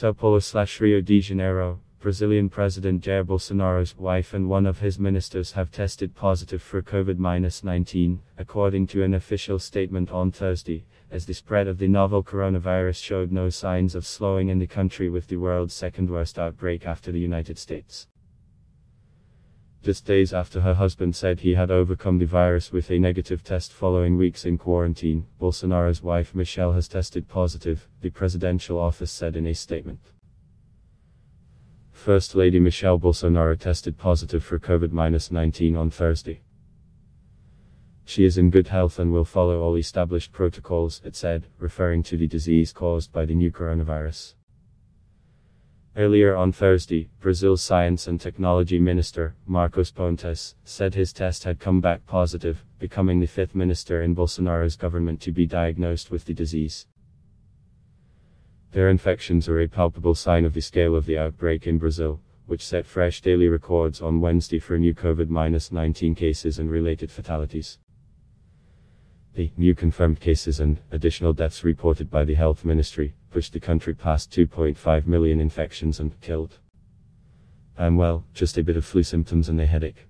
São Paulo/Rio de Janeiro, Brazilian President Jair Bolsonaro's wife and one of his ministers have tested positive for COVID-19, according to an official statement on Thursday, as the spread of the novel coronavirus showed no signs of slowing in the country with the world's second-worst outbreak after the United States. Just days after her husband said he had overcome the virus with a negative test following weeks in quarantine, Bolsonaro's wife Michelle has tested positive, the presidential office said in a statement. First Lady Michelle Bolsonaro tested positive for COVID-19 on Thursday. She is in good health and will follow all established protocols, it said, referring to the disease caused by the new coronavirus. Earlier on Thursday, Brazil's Science and Technology Minister, Marcos Pontes, said his test had come back positive, becoming the fifth minister in Bolsonaro's government to be diagnosed with the disease. Their infections are a palpable sign of the scale of the outbreak in Brazil, which set fresh daily records on Wednesday for new COVID-19 cases and related fatalities. The new confirmed cases and additional deaths reported by the Health Ministry pushed the country past 2.5 million infections and killed. I'm well, just a bit of flu symptoms and a headache.